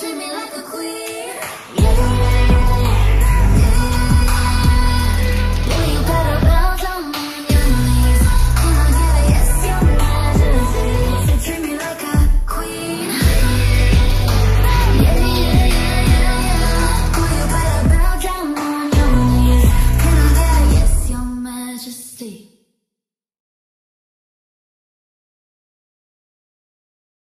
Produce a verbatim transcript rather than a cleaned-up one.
treat me like a queen. See.